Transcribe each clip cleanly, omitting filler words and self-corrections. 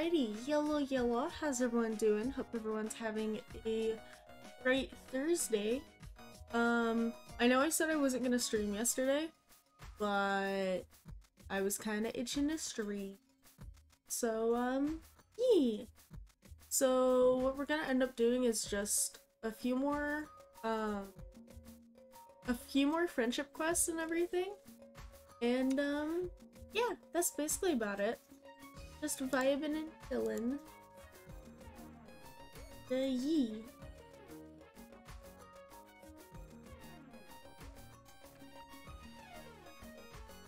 Alrighty, yellow yellow, how's everyone doing? Hope everyone's having a great Thursday. I know I said I wasn't gonna stream yesterday, but I was kind of itching to stream. So yeah. So what we're gonna end up doing is just a few more friendship quests and everything, and yeah, that's basically about it. Just vibing and chilling. Yee.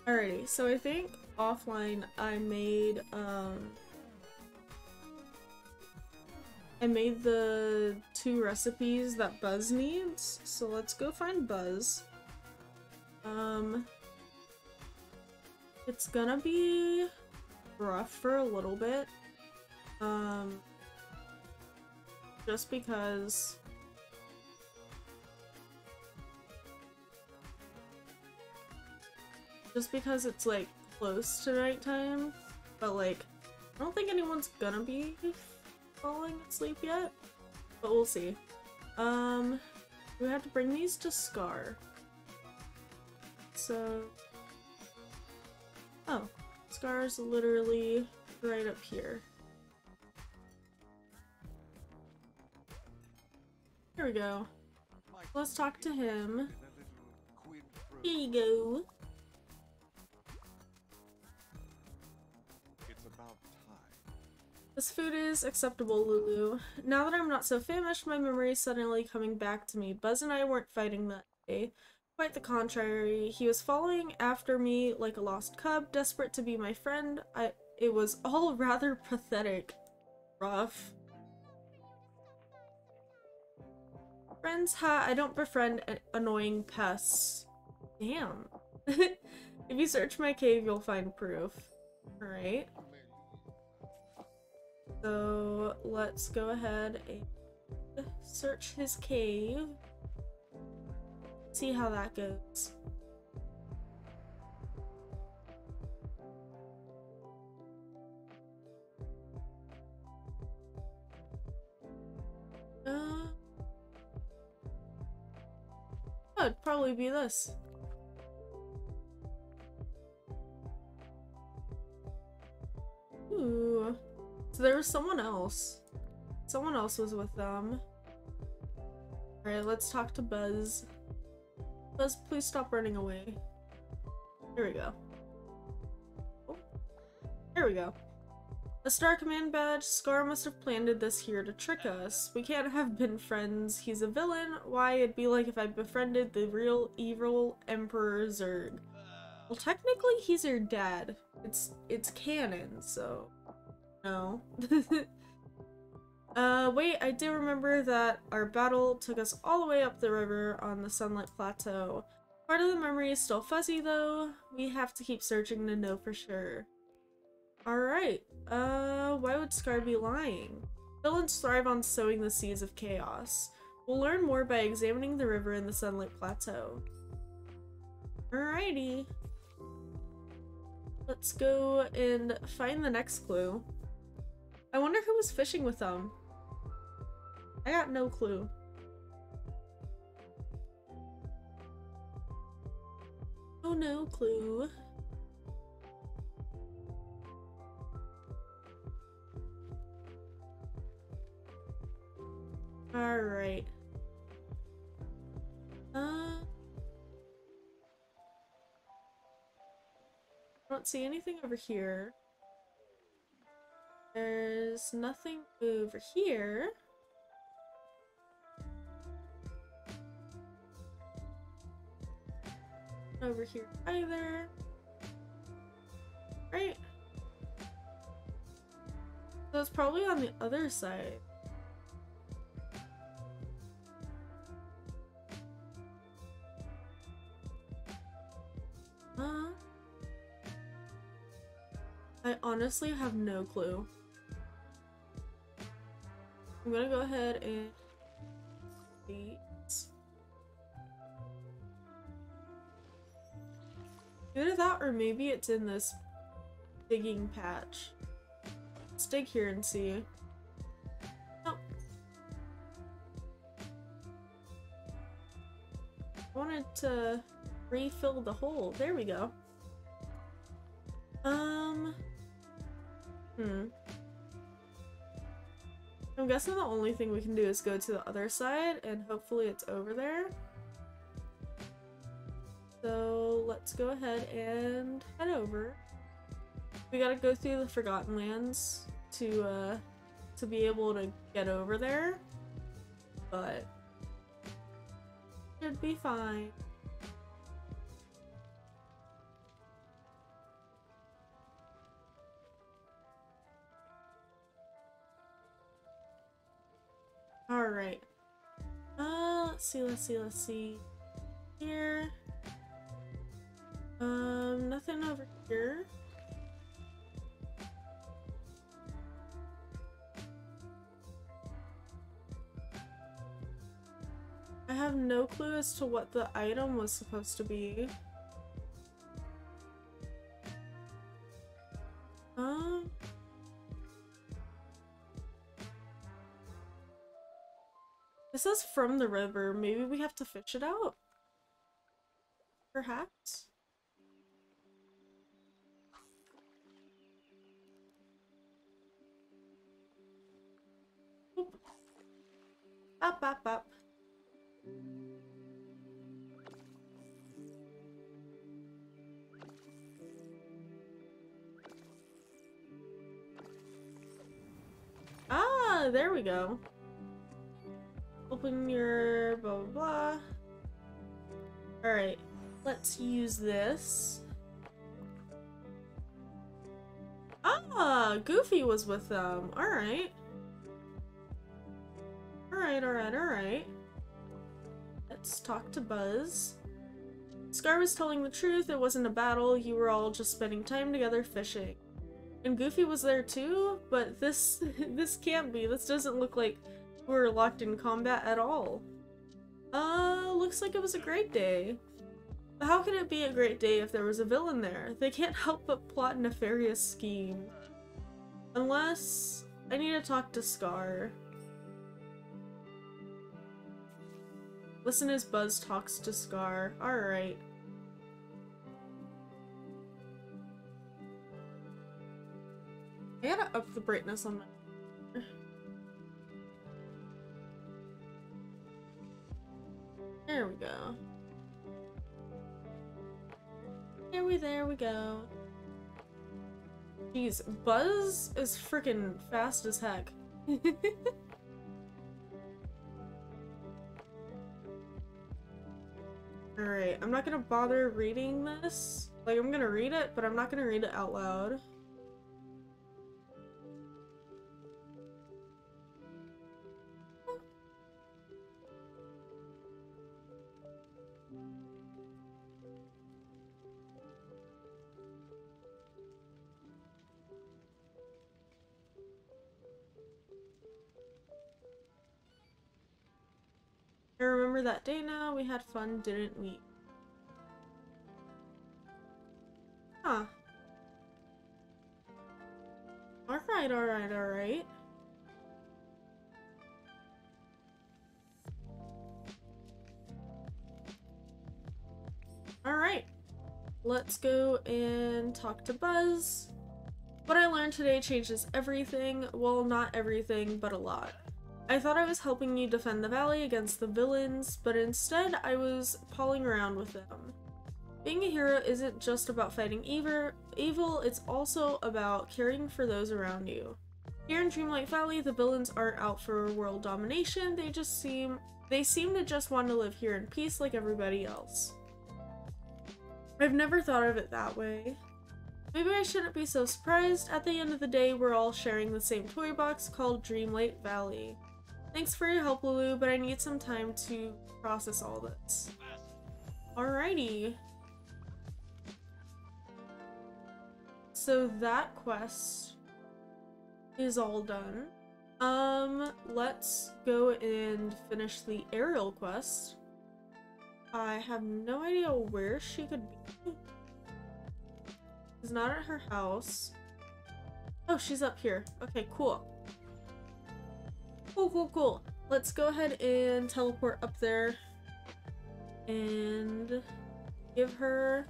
Alrighty, so I think offline I made the two recipes that Buzz needs, so let's go find Buzz. It's gonna be rough for a little bit, just because it's like close to nighttime, but like I don't think anyone's gonna be falling asleep yet, but we'll see. We have to bring these to Scar. So, oh, Scar's literally right up here. Here we go. Let's talk to him. Here you go. This food is acceptable, Lulu. Now that I'm not so famished, my memory is suddenly coming back to me. Buzz and I weren't fighting that day. Quite the contrary. He was following after me like a lost cub, desperate to be my friend. It was all rather pathetic. Rough. Friends, ha, I don't befriend annoying pests. Damn. If you search my cave, you'll find proof. Alright. So let's go ahead and search his cave. See how that goes. Oh, it'd probably be this. Ooh. So there was someone else. Someone else was with them. Alright, let's talk to Buzz. Buzz, please stop running away. Here we go. Oh. Here we go. A Star Command badge. Scar must have planted this here to trick us. We can't have been friends. He's a villain. Why, it'd be like if I befriended the real evil Emperor Zerg. Well, technically he's your dad. It's canon, so... No. Wait, I do remember that our battle took us all the way up the river on the Sunlit Plateau. Part of the memory is still fuzzy though. We have to keep searching to know for sure. Alright, why would Scar be lying? Villains thrive on sowing the seeds of chaos. We'll learn more by examining the river in the Sunlit Plateau. Alrighty. Let's go and find the next clue. I wonder who was fishing with them. I got no clue. Oh, no clue. Alright. I don't see anything over here. There's nothing over here. Over here either. Right. So it's probably on the other side. I honestly have no clue. I'm gonna go ahead and these. Either that or maybe it's in this digging patch. Let's dig here and see. Oh. I wanted to refill the hole. There we go. I'm guessing the only thing we can do is go to the other side, and hopefully it's over there. So let's go ahead and head over. We gotta go through the Forgotten Lands to be able to get over there, but should be fine. All right. Let's see. Here. Nothing over here. I have no clue as to what the item was supposed to be. This is from the river. Maybe we have to fish it out? Perhaps? Oop. Up. Ah, there we go. Open your blah blah blah. Alright, let's use this. Ah, Goofy was with them. Alright. Alright. Let's talk to Buzz. Scar was telling the truth, it wasn't a battle, you were all just spending time together fishing. And Goofy was there too, but this can't be. This doesn't look like we're locked in combat at all. Looks like it was a great day. But how could it be a great day if there was a villain there? They can't help but plot a nefarious scheme. Unless I need to talk to Scar. Listen as Buzz talks to Scar. Alright. I gotta up the brightness on my... There we go. There we go. Jeez, Buzz is freaking fast as heck. Alright, I'm not gonna bother reading this. Like, I'm gonna read it, but I'm not gonna read it out loud. I remember that day now, we had fun, didn't we? Huh. Alright. Alright. Let's go and talk to Buzz. What I learned today changes everything. Well, not everything, but a lot. I thought I was helping you defend the valley against the villains, but instead I was palling around with them. Being a hero isn't just about fighting evil, it's also about caring for those around you. Here in Dreamlight Valley, the villains aren't out for world domination, they seem to just want to live here in peace like everybody else. I've never thought of it that way. Maybe I shouldn't be so surprised. At the end of the day, we're all sharing the same toy box called Dreamlight Valley. Thanks for your help, Lulu, but I need some time to process all this. Alrighty. So that quest is all done. Let's go and finish the Ariel quest. I have no idea where she could be. It's not at her house. Oh, she's up here. Okay, cool. Cool, cool, cool. Let's go ahead and teleport up there and give her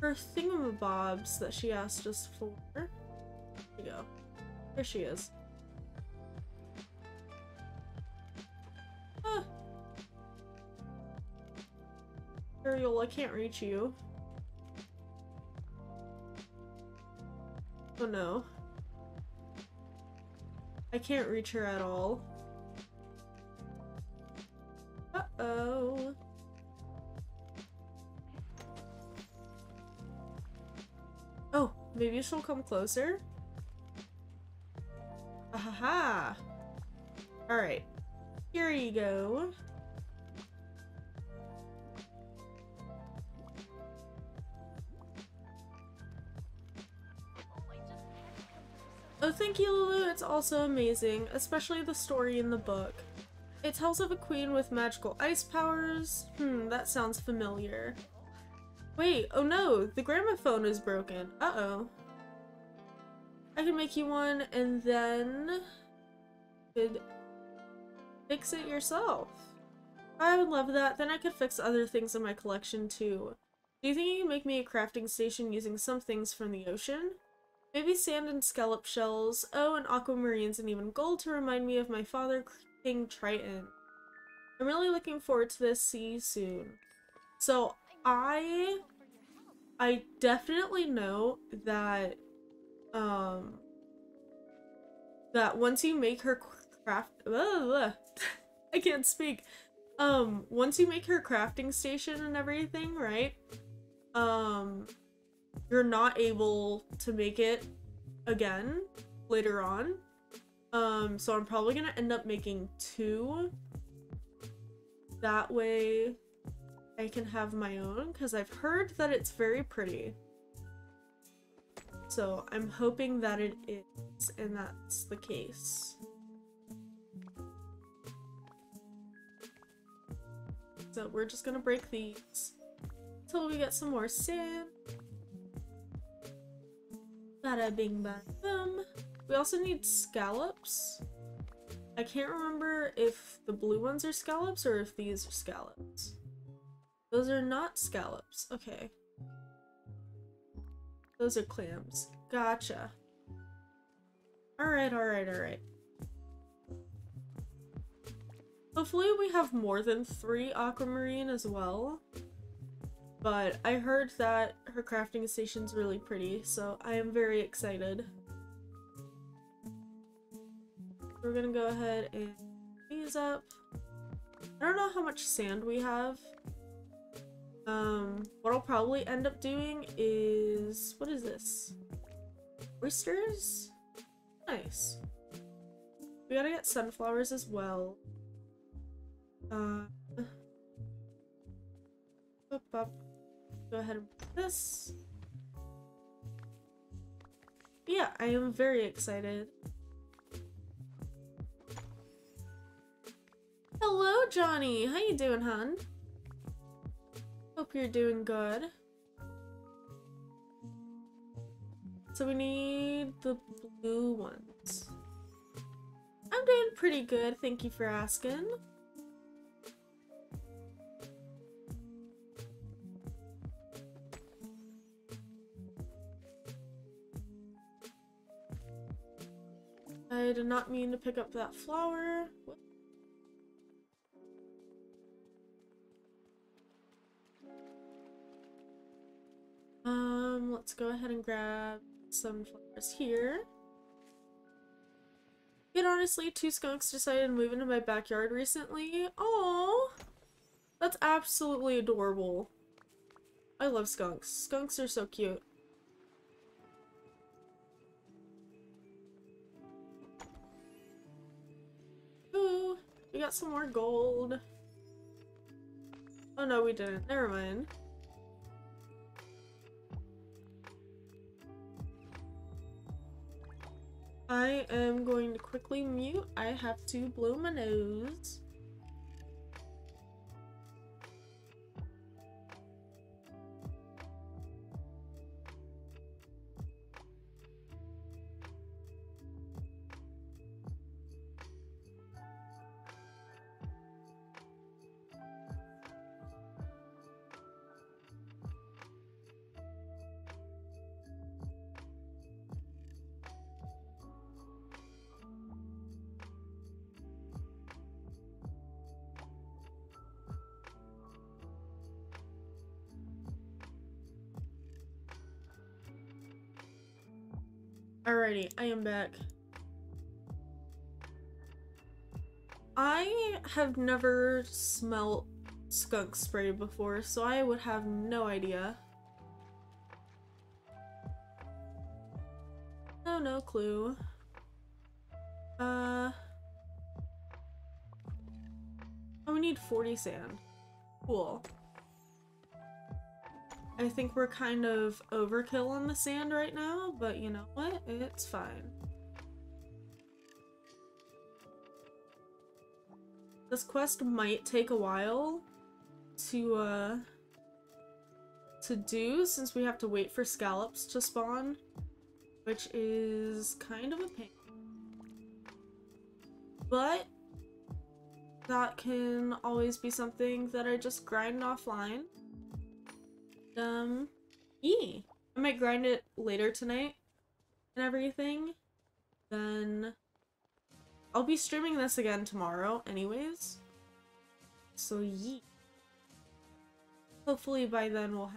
her thingamabobs that she asked us for. There we go. There she is. Ah. Ariel, I can't reach you. Oh no. I can't reach her at all. Uh-oh. Oh, maybe she'll come closer? Ahaha! Alright. Here you go. Oh, thank you, Lulu. It's also amazing, especially the story in the book. It tells of a queen with magical ice powers. That sounds familiar. Wait, oh no, the gramophone is broken. Uh-oh. I can make you one and then you could fix it yourself. I would love that. Then I could fix other things in my collection too. Do you think you can make me a crafting station using some things from the ocean? Maybe sand and scallop shells, oh, and aquamarines and even gold to remind me of my father, King Triton. I'm really looking forward to this. See you soon. So I definitely know that that once you make her craft I can't speak. Once you make her crafting station and everything, right? You're not able to make it again later on. So I'm probably gonna end up making two. That way I can have my own, because I've heard that it's very pretty. So I'm hoping that it is, and that's the case. So we're just gonna break these until we get some more sand. Bada bing bada boom. We also need scallops. I can't remember if the blue ones are scallops or if these are scallops. Those are not scallops. Okay. Those are clams. Gotcha. Alright, alright, alright. Hopefully we have more than 3 aquamarine as well. But I heard that her crafting station's really pretty, so I am very excited. We're gonna go ahead and clean these up. I don't know how much sand we have. What I'll probably end up doing is... what is this? Oysters? Nice. We gotta get sunflowers as well. Go ahead and put this. Yeah, I am very excited. Hello, Johnny. How you doing, hon? Hope you're doing good. So we need the blue ones. I'm doing pretty good. Thank you for asking. I did not mean to pick up that flower. What? Let's go ahead and grab some flowers here. And honestly, 2 skunks decided to move into my backyard recently. Aww! That's absolutely adorable. I love skunks. Skunks are so cute. We got some more gold. Oh no, we didn't. Never mind. I am going to quickly mute. I have to blow my nose. Alrighty, I am back. I have never smelt skunk spray before, so I would have no idea. No clue. Oh, we need 40 sand. Cool. I think we're kind of overkill on the sand right now, but you know what? It's fine. This quest might take a while to do, since we have to wait for scallops to spawn, which is kind of a pain. But that can always be something that I just grind offline. I might grind it later tonight and everything. Then I'll be streaming this again tomorrow anyways. So yee. Hopefully by then we'll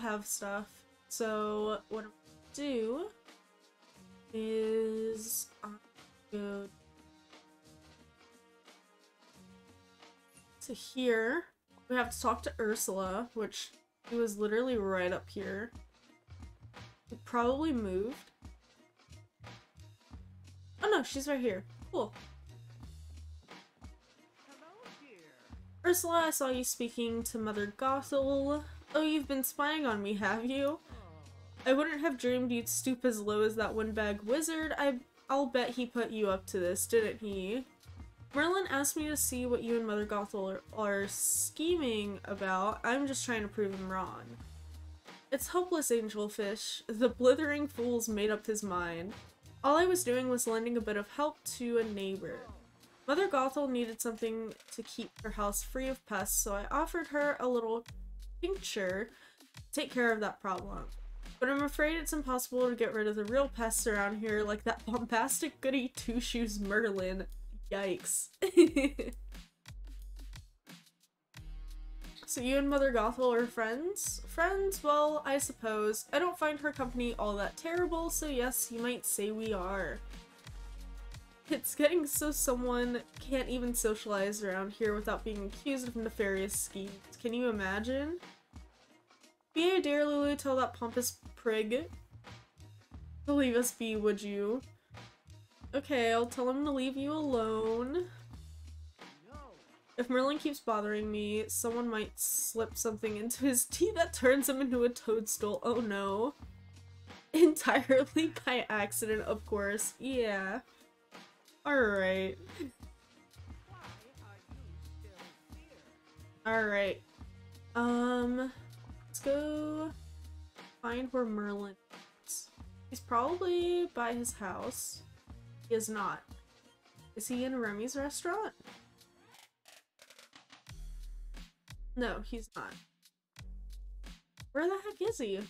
have stuff. So what I'm gonna do is I'm gonna go to here. We have to talk to Ursula, which it was literally right up here. It probably moved. Oh no, she's right here. Cool. Hello, dear. Ursula, I saw you speaking to Mother Gothel. Oh, you've been spying on me, have you? I wouldn't have dreamed you'd stoop as low as that windbag wizard. I'll bet he put you up to this, didn't he? Merlin asked me to see what you and Mother Gothel are scheming about. I'm just trying to prove him wrong. It's hopeless, Angelfish. The blithering fool's made up his mind. All I was doing was lending a bit of help to a neighbor. Mother Gothel needed something to keep her house free of pests, so I offered her a little tincture to take care of that problem. But I'm afraid it's impossible to get rid of the real pests around here, like that bombastic goody two-shoes Merlin. Yikes. So you and Mother Gothel are friends? Friends? Well, I suppose. I don't find her company all that terrible, so yes, you might say we are. It's getting so someone can't even socialize around here without being accused of nefarious schemes. Can you imagine? Be a dear Lulu, tell that pompous prig to leave us be, would you? Okay, I'll tell him to leave you alone. No. If Merlin keeps bothering me, someone might slip something into his tea that turns him into a toadstool. Oh no. Entirely by accident, of course. Yeah. Alright. Alright. Let's go find where Merlin is. He's probably by his house. He is not. Is he in Remy's restaurant? No, he's not. Where the heck is he?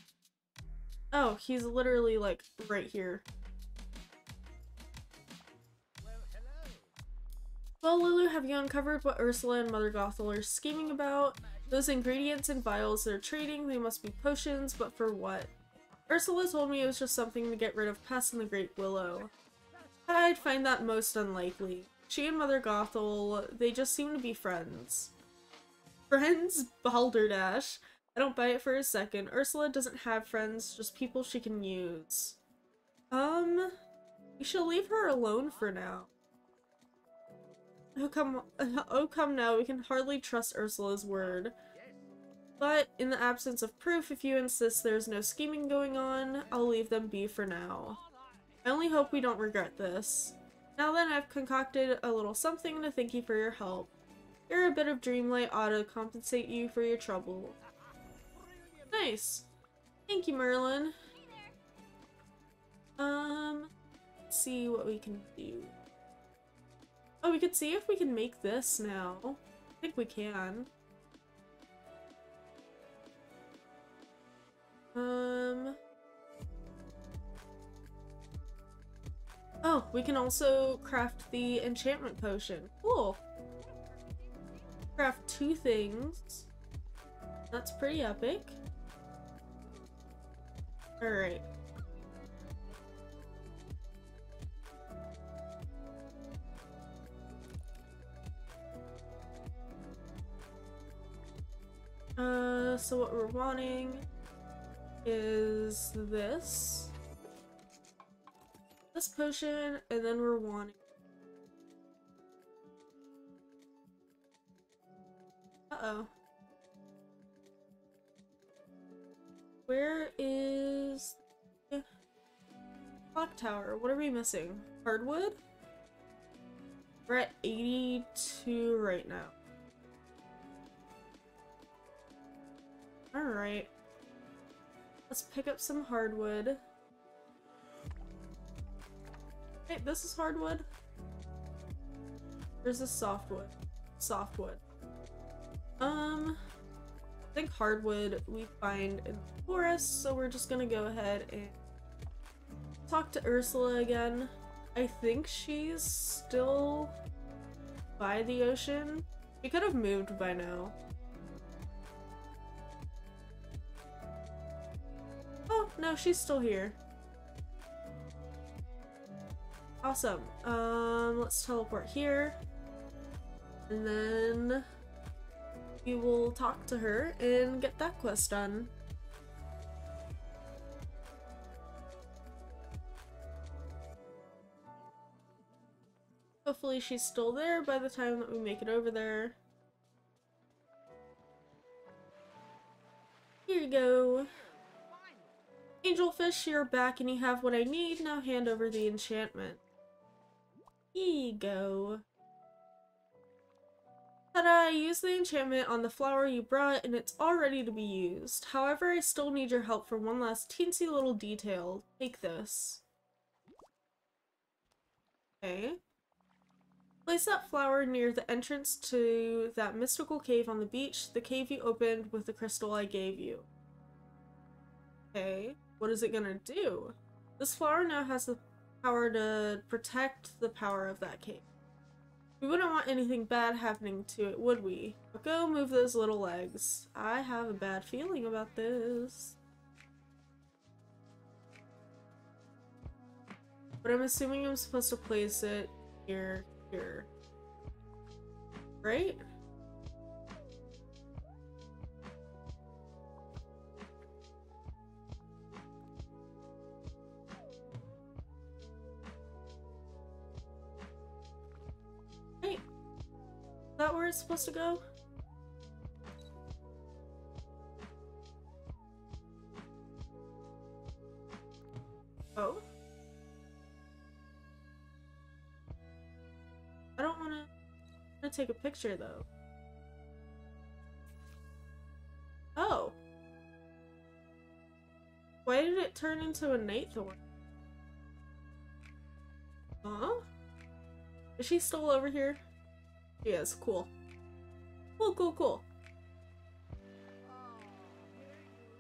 Oh, he's literally like right here. Well, hello. Well, Lulu, have you uncovered what Ursula and Mother Gothel are scheming about? Those ingredients and vials they're trading, they must be potions, but for what? Ursula told me it was just something to get rid of pests in the Great Willow. I'd find that most unlikely. She and Mother Gothel, they just seem to be friends. Friends? Balderdash. I don't buy it for a second. Ursula doesn't have friends, just people she can use. We shall leave her alone for now. Oh come now, we can hardly trust Ursula's word. But in the absence of proof, if you insist there's no scheming going on, I'll leave them be for now. I only hope we don't regret this. Now then, I've concocted a little something to thank you for your help. Here, a bit of Dreamlight ought to compensate you for your trouble. Nice. Thank you, Merlin. Let's see what we can do. Oh, we could see if we can make this now. I think we can. Oh, we can also craft the enchantment potion. Cool. Craft two things. That's pretty epic. Alright. So what we're wanting is this potion, and then we're wanting where is the clock tower? What are we missing? Hardwood? We're at 82 right now. Alright. Let's pick up some hardwood. Hey, this is hardwood. There's this softwood. I think hardwood we find in the forest, so we're just gonna go ahead and talk to Ursula again. I think she's still by the ocean. She could have moved by now. Oh, no, she's still here. Awesome. Let's teleport here. And then we will talk to her and get that quest done. Hopefully she's still there by the time that we make it over there. Here you go. Angelfish, you're back and you have what I need. Now hand over the enchantment. Here you go. Ta-da! Use the enchantment on the flower you brought and it's all ready to be used. However, I still need your help for one last teensy little detail. Take this. Okay. Place that flower near the entrance to that mystical cave on the beach, the cave you opened with the crystal I gave you. Okay, what is it gonna do? This flower now has the power to protect the power of that cave. We wouldn't want anything bad happening to it, would we? But go move those little legs. I have a bad feeling about this. But I'm assuming I'm supposed to place it here, right? Is that where it's supposed to go? Oh? I don't want to take a picture though. Oh! Why did it turn into a night thorn? Huh? Is she still over here? Yes, cool. Cool.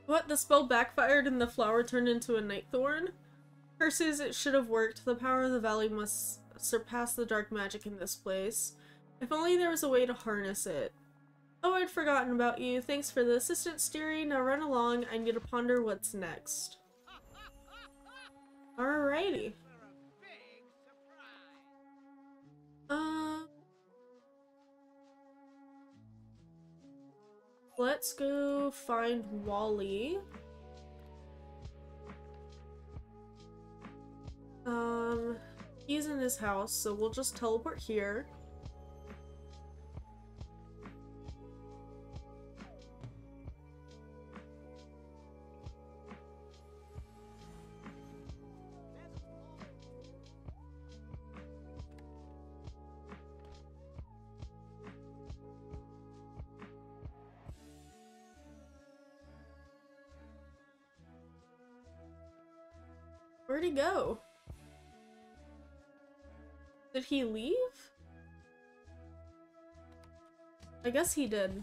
What? The spell backfired and the flower turned into a night thorn? Curses, it should have worked. The power of the valley must surpass the dark magic in this place. If only there was a way to harness it. Oh, I'd forgotten about you. Thanks for the assistance, dearie. Now run along. I need to ponder what's next. Alrighty. Let's go find Wally. He's in his house, so we'll just teleport here. Where'd he go? Did he leave? I guess he did.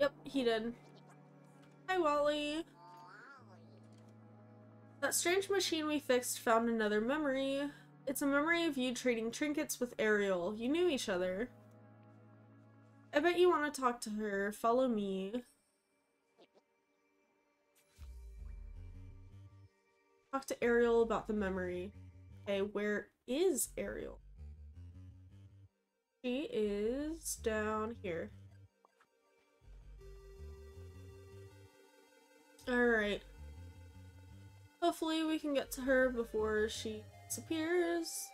Yep, he did. Hi, Wally. That strange machine we fixed found another memory. It's a memory of you trading trinkets with Ariel. You knew each other. I bet you want to talk to her. Follow me. Talk to Ariel about the memory. Okay, where is Ariel? She is down here. Alright. Hopefully we can get to her before she disappears.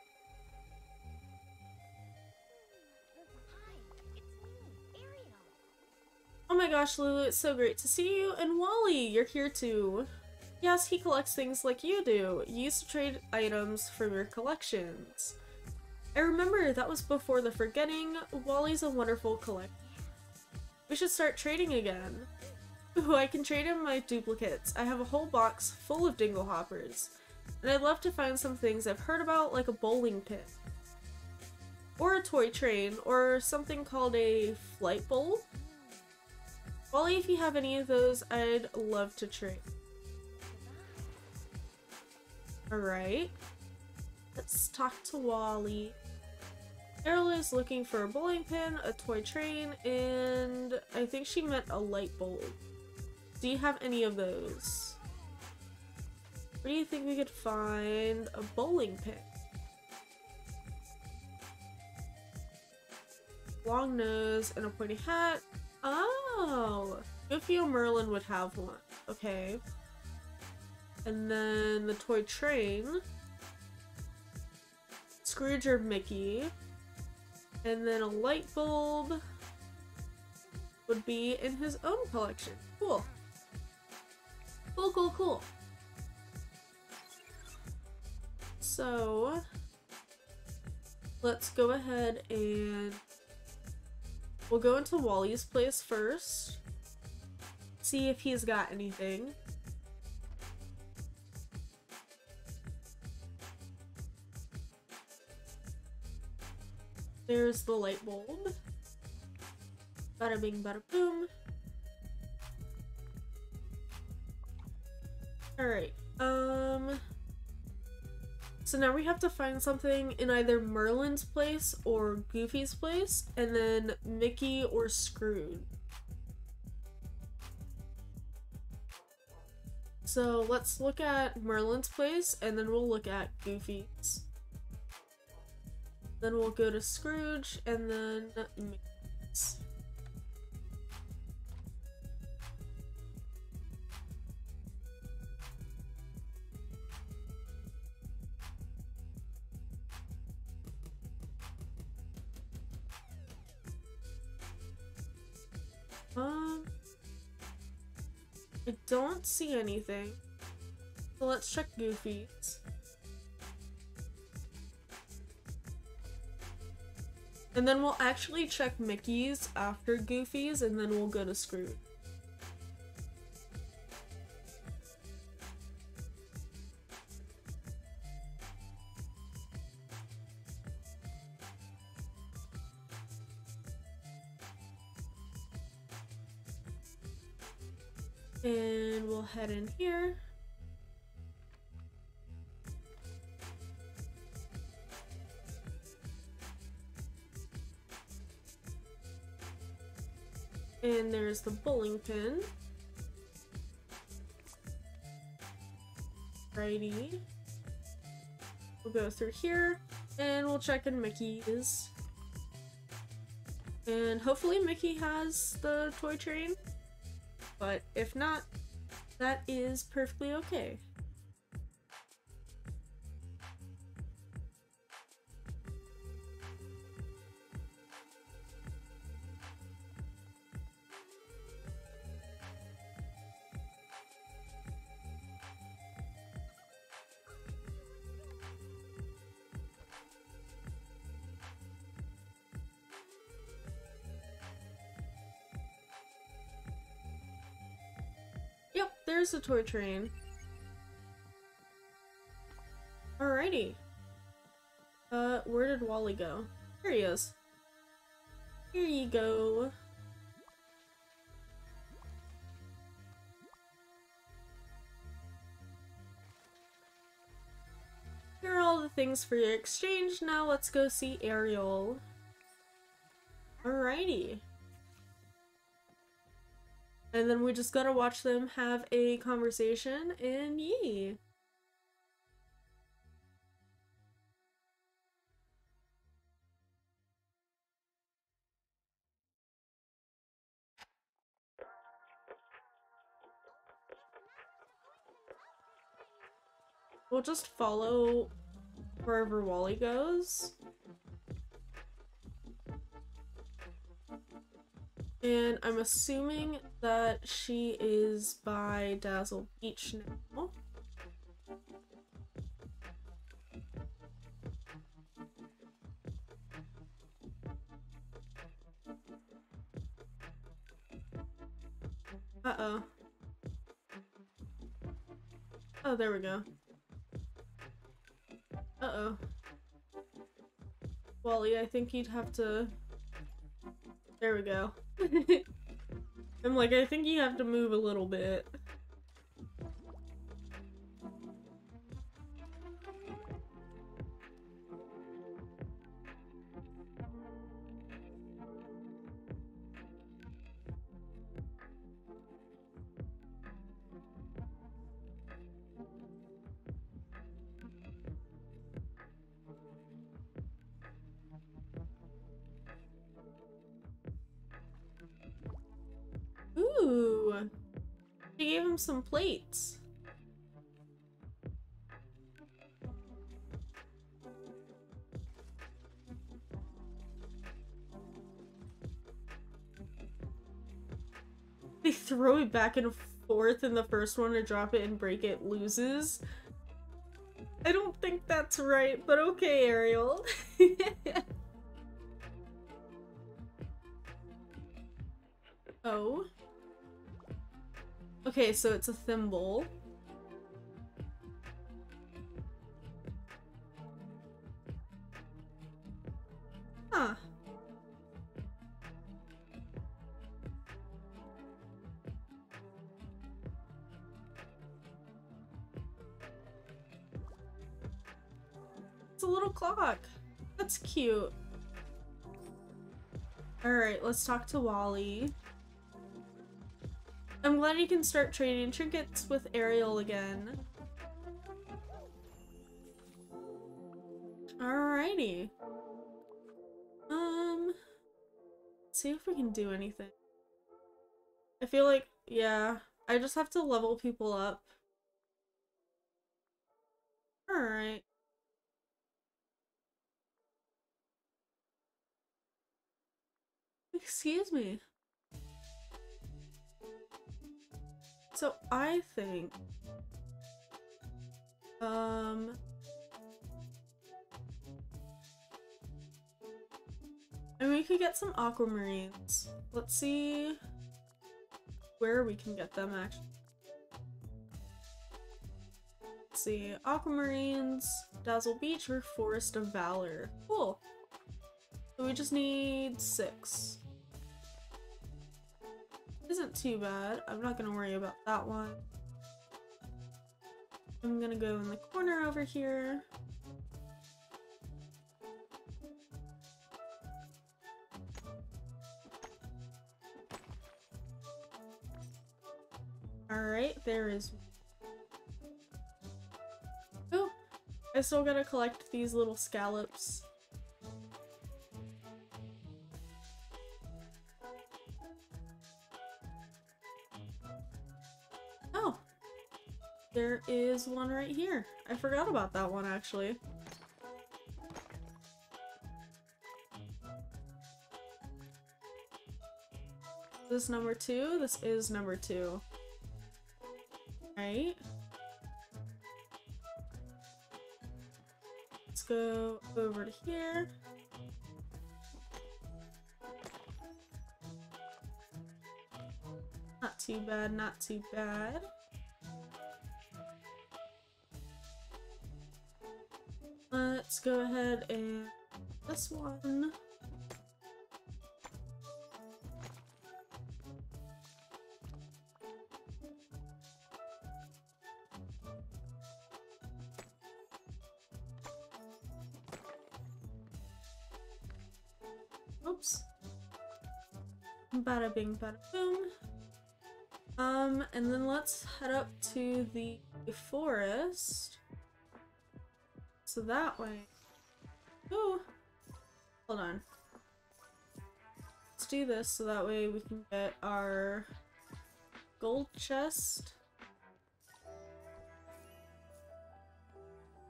Oh my gosh, Lulu, it's so great to see you. And Wally, you're here too. Yes, he collects things like you do. You used to trade items from your collections. I remember that was before the forgetting. Wally's a wonderful collector. We should start trading again. Ooh, I can trade in my duplicates. I have a whole box full of dingle hoppers. And I'd love to find some things I've heard about, like a bowling pin. Or a toy train, or something called a flight bowl. Wally, if you have any of those, I'd love to trade. Alright. Let's talk to Wally. Ariel is looking for a bowling pin, a toy train, and I think she meant a light bulb. Do you have any of those? Where do you think we could find a bowling pin? Long nose and a pointy hat. Oh! Goofy or Merlin would have one. Okay. And then the toy train. Scrooge or Mickey. And then a light bulb would be in his own collection. Cool. Cool, cool, cool. So, let's go ahead and we'll go into Wally's place first. See if he's got anything. There's the light bulb. Bada bing, bada boom. Alright, so now we have to find something in either Merlin's place or Goofy's place, and then Mickey or Scrooge. So let's look at Merlin's place, and then we'll look at Goofy's. Then we'll go to Scrooge, and then Mickey's. I don't see anything, so let's check Goofy's. And then we'll actually check Mickey's after Goofy's, and then we'll go to Scrooge. And we'll head in here. And there's the bowling pin. Righty. We'll go through here and we'll check in Mickey's. And hopefully Mickey has the toy train. But if not, that is perfectly okay. There's a toy train. Alrighty. Where did Wally go? Here he is. Here you go. Here are all the things for your exchange. Now let's go see Ariel. Alrighty. And then we just gotta watch them have a conversation, and yee! We'll just follow wherever Wally goes. And I'm assuming that she is by Dazzle Beach now. Uh-oh. Oh, there we go. Uh-oh. Wally, I think you'd have to... There we go. I'm like, I think you have to move a little bit. Some plates. They throw it back and forth, and the first one to drop it and break it loses. I don't think that's right, but okay, Ariel. Oh. Okay, so it's a thimble. Huh. It's a little clock. That's cute. Alright, let's talk to Wally. I'm glad you can start trading trinkets with Ariel again. Alrighty. See if we can do anything. I feel like, yeah, I just have to level people up. Alright. Excuse me. So I think, and we could get some aquamarines. Let's see where we can get them actually. Let's see, aquamarines, Dazzle Beach, or Forest of Valor. Cool. So we just need 6. Isn't too bad. I'm not gonna worry about that one. I'm gonna go in the corner over here. Alright, there is... Oh! I still gotta collect these little scallops. There is one right here. I forgot about that one, actually. Is this number 2? This is number 2. Right? Let's go over to here. Not too bad, not too bad. Let's go ahead and this one. Oops. Bada bing, bada boom. And then let's head up to the forest. So that way. Ooh. Hold on. Let's do this so that way we can get our gold chest.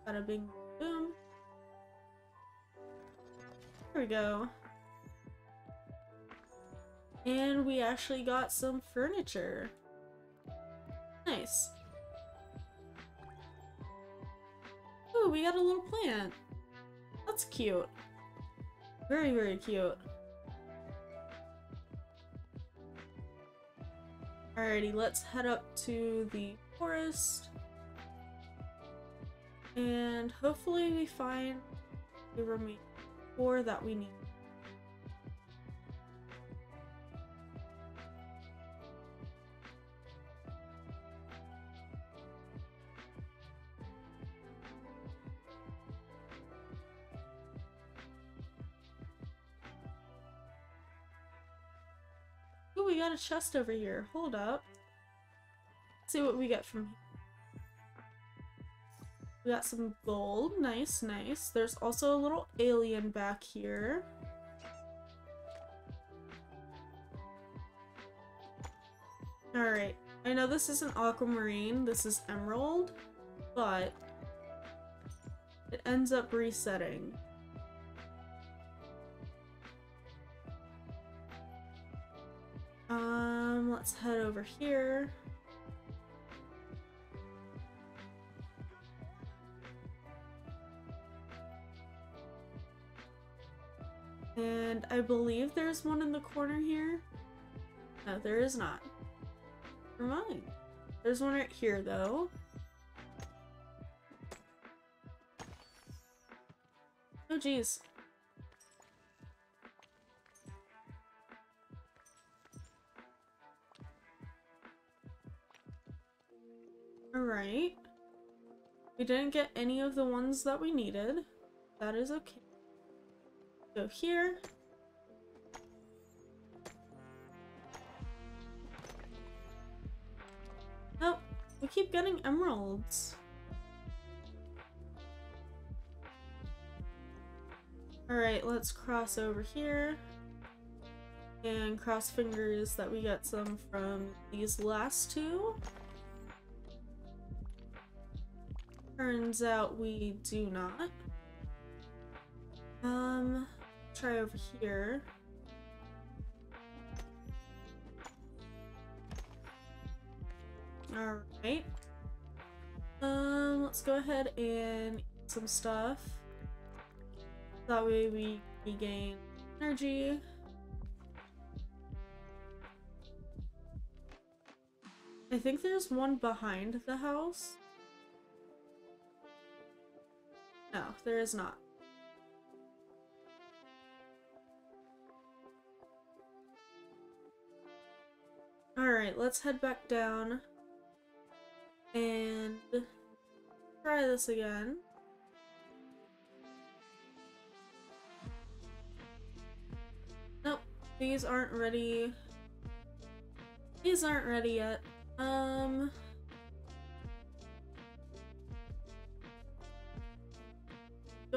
Bada bing boom. There we go. And we actually got some furniture. Nice. Ooh, we got a little plant. That's cute. Very, very cute. Alrighty, let's head up to the forest. And hopefully we find the remaining ore that we need. Ooh, we got a chest over here. Hold up. Let's see what we get from here. We got some gold. Nice, nice. There's also a little alien back here. Alright. I know this isn't aquamarine, this is emerald, but it ends up resetting. Let's head over here. And I believe there's one in the corner here. No, there is not. Never mind. There's one right here, though. Oh, geez. Alright. We didn't get any of the ones that we needed. That is okay. Go here. Oh, we keep getting emeralds. Alright, let's cross over here. And cross fingers that we got some from these last two. Turns out we do not. Try over here. All right. Let's go ahead and eat some stuff. That way we regain energy. I think there's one behind the house. No, there is not. Alright, let's head back down and try this again. Nope, these aren't ready. These aren't ready yet. Go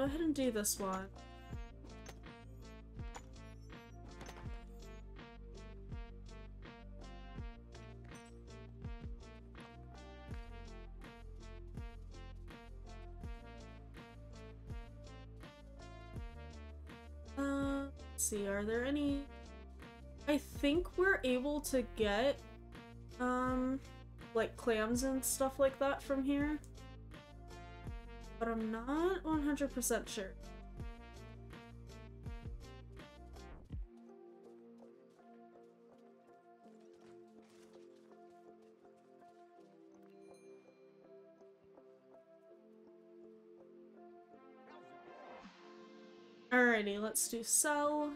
ahead and do this one. See, are there any? I think we're able to get like clams and stuff like that from here, but I'm not 100% sure. Alrighty, let's do sell,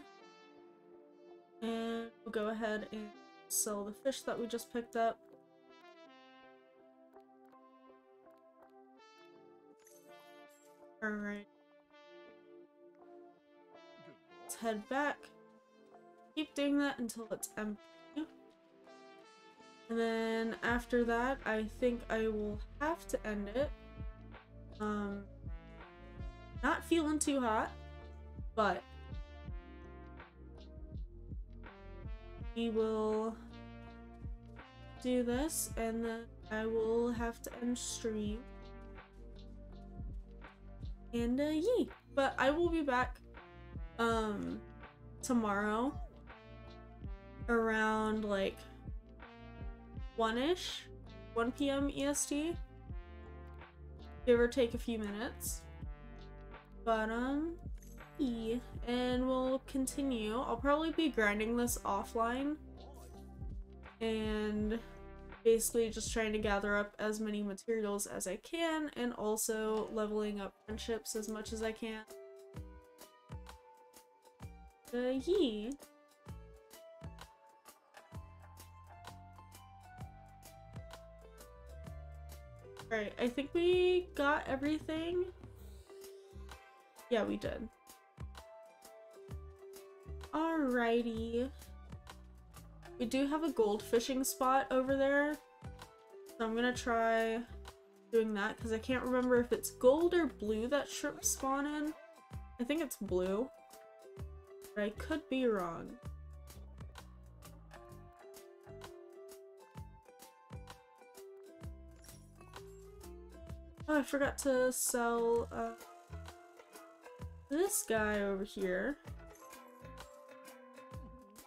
and we'll go ahead and sell the fish that we just picked up. Alright, let's head back, keep doing that until it's empty, and then after that I think I will have to end it. Not feeling too hot. But we will do this and then I will have to end stream. And yeah, but I will be back tomorrow around like 1-ish, 1 p.m. EST, give or take a few minutes. But yeah, and we'll continue. I'll probably be grinding this offline and basically just trying to gather up as many materials as I can, and also leveling up friendships as much as I can. Yeah. Alright, I think we got everything. Yeah, we did. Alrighty. We do have a gold fishing spot over there, so I'm gonna try doing that because I can't remember if it's gold or blue that shrimp spawn in. I think it's blue, but I could be wrong. Oh, I forgot to sell this guy over here.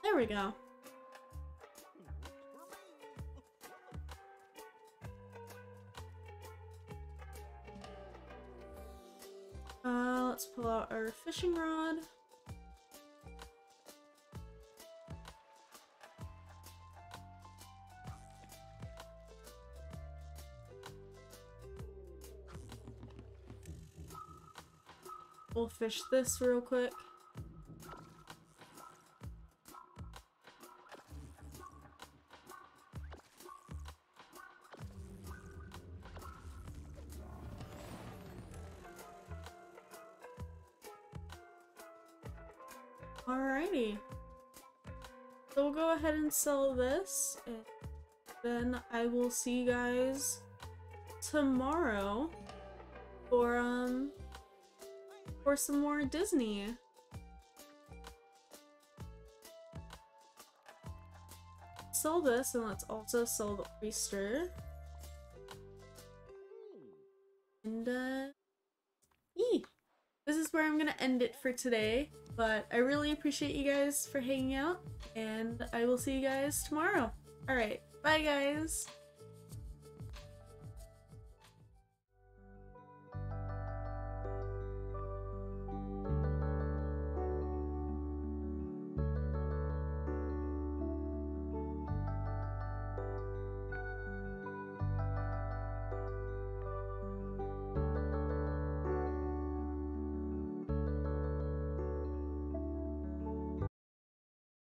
There we go. Let's pull out our fishing rod. We'll fish this real quick. Alrighty. So we'll go ahead and sell this, and then I will see you guys tomorrow for some more Disney. Sell this, and let's also sell the oyster. And yee. This is where I'm gonna end it for today, but I really appreciate you guys for hanging out, and I will see you guys tomorrow. Alright, bye guys!